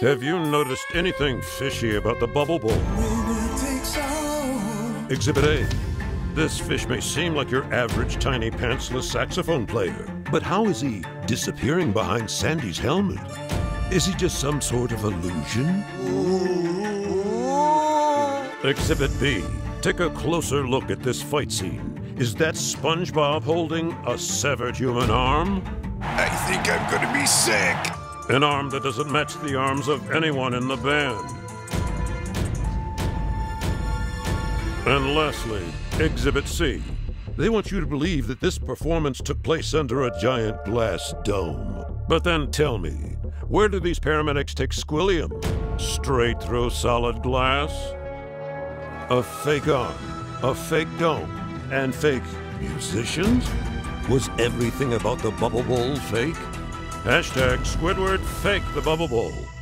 Have you noticed anything fishy about the Bubble Bowl? Exhibit A. This fish may seem like your average tiny pantsless saxophone player, but how is he disappearing behind Sandy's helmet? Is he just some sort of illusion? Exhibit B. Take a closer look at this fight scene. Is that SpongeBob holding a severed human arm? I think I'm gonna be sick. An arm that doesn't match the arms of anyone in the band. And lastly, Exhibit C. They want you to believe that this performance took place under a giant glass dome. But then tell me, where do these paramedics take Squillium? Straight through solid glass? A fake arm, a fake dome, and fake musicians? Was everything about the Bubble Bowl fake? #Squidward fake the Bubble Bowl.